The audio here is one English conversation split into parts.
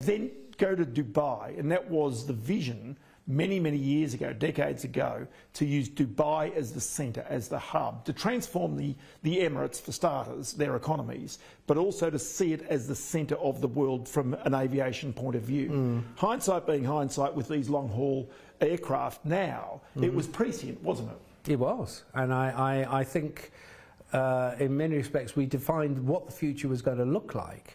Then go to Dubai, and that was the vision many, many years ago, decades ago, to use Dubai as the centre, as the hub, to transform the Emirates, for starters, their economies, but also to see it as the centre of the world from an aviation point of view. Hindsight being hindsight, with these long-haul aircraft now, it was prescient, wasn't it? It was, and I think in many respects we defined what the future was going to look like.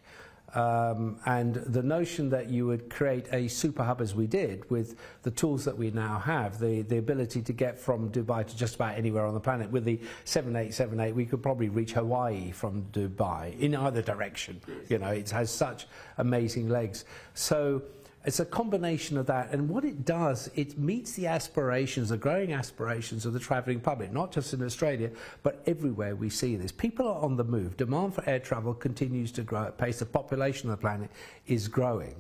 And the notion that you would create a super hub, as we did, with the tools that we now have, the ability to get from Dubai to just about anywhere on the planet. With the 7878, we could probably reach Hawaii from Dubai in either direction. You know, it has such amazing legs. So it's a combination of that, and what it does, it meets the aspirations, the growing aspirations of the travelling public, not just in Australia, but everywhere we see this. People are on the move. Demand for air travel continues to grow at pace. The population of the planet is growing.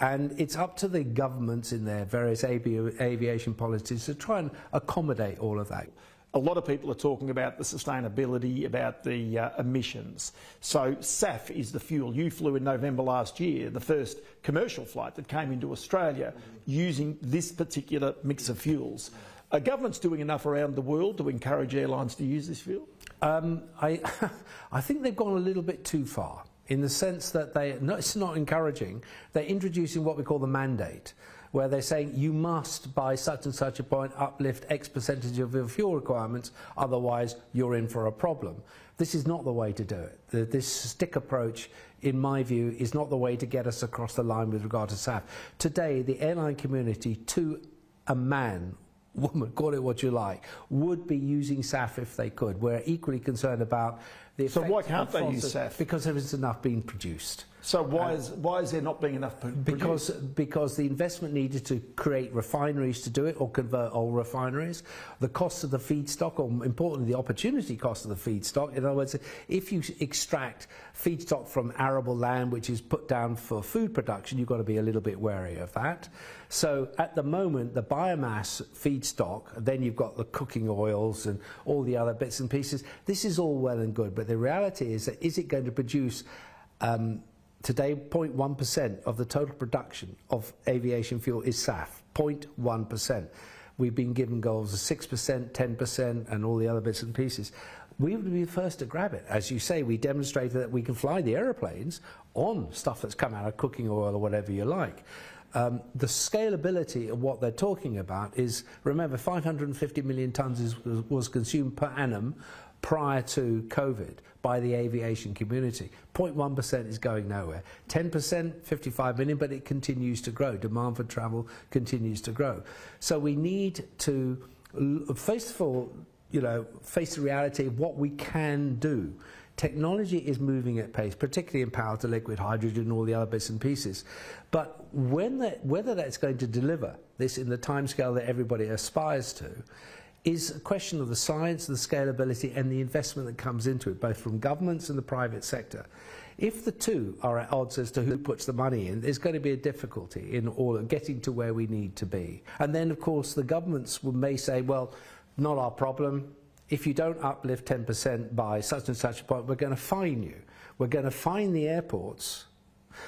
And it's up to the governments in their various aviation policies to try and accommodate all of that. A lot of people are talking about the sustainability, about the emissions. So SAF is the fuel. You flew in November last year, the first commercial flight that came into Australia using this particular mix of fuels. Are governments doing enough around the world to encourage airlines to use this fuel? I think they've gone a little bit too far, in the sense that it's not encouraging. They're introducing what we call the mandate, where they're saying you must, by such and such a point, uplift X percentage of your fuel requirements, otherwise you're in for a problem. This is not the way to do it. This stick approach, in my view, is not the way to get us across the line with regard to SAF. Today, the airline community, to a man, woman, call it what you like, would be using SAF if they could. We're equally concerned about the effect. So why can't they use SAF? Because there isn't enough being produced. So why is there not being enough produced? Because the investment needed to create refineries to do it, or convert old refineries, the cost of the feedstock, or importantly the opportunity cost of the feedstock. In other words, if you extract feedstock from arable land which is put down for food production, you've got to be a little bit wary of that. So at the moment, the biomass feedstock, then you've got the cooking oils and all the other bits and pieces. This is all well and good, but the reality is that is it going to produce today 0.1% of the total production of aviation fuel is SAF, 0.1%. We've been given goals of 6%, 10% and all the other bits and pieces. We would be the first to grab it. As you say, we demonstrated that we can fly the aeroplanes on stuff that's come out of cooking oil or whatever you like. The scalability of what they're talking about is, remember, 550 million tonnes was consumed per annum prior to COVID by the aviation community. 0.1% is going nowhere. 10%, 55 million, but it continues to grow. Demand for travel continues to grow. So we need to, first of all, you know, face the reality of what we can do. Technology is moving at pace, particularly in power to liquid, hydrogen and all the other bits and pieces. But whether that's going to deliver this in the timescale that everybody aspires to is a question of the science, the scalability and the investment that comes into it, both from governments and the private sector. If the two are at odds as to who puts the money in, there's going to be a difficulty in all getting to where we need to be. And then, of course, the governments may say, well, not our problem. If you don't uplift 10% by such and such a point, we're going to fine you. We're going to fine the airports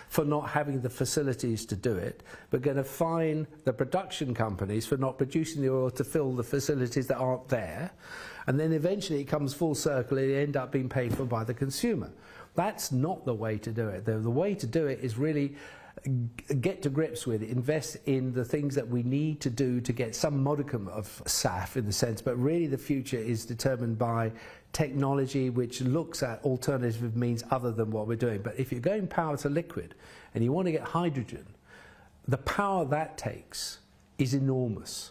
for not having the facilities to do it. We're going to fine the production companies for not producing the oil to fill the facilities that aren't there. And then eventually it comes full circle and it ends up being paid for by the consumer. That's not the way to do it. The way to do it is really get to grips with it, invest in the things that we need to do to get some modicum of SAF in the sense, but really the future is determined by technology which looks at alternative means other than what we're doing. But if you're going power to liquid and you want to get hydrogen, the power that takes is enormous.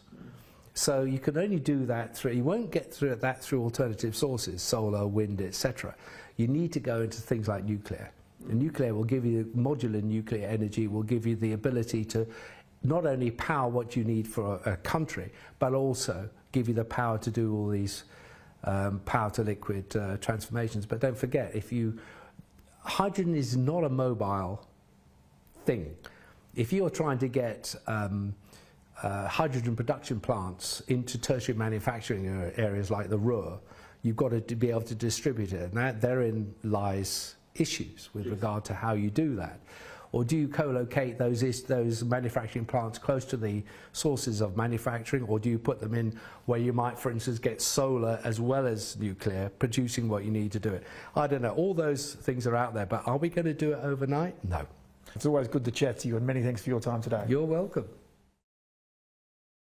So you can only do that through, you won't get through that through alternative sources, solar, wind, etc. You need to go into things like nuclear. And nuclear will give you, modular nuclear energy will give you the ability to not only power what you need for a country, but also give you the power to do all these power to liquid transformations. But don't forget, hydrogen is not a mobile thing. If you're trying to get hydrogen production plants into tertiary manufacturing areas like the Ruhr, you've got to be able to distribute it, and that therein lies issues with regard to how you do that. or do you co-locate those manufacturing plants close to the sources of manufacturing, or do you put them in where you might, for instance, get solar as well as nuclear, producing what you need to do it? I don't know. All those things are out there, but are we going to do it overnight? No. It's always good to chat to you, and many thanks for your time today. You're welcome.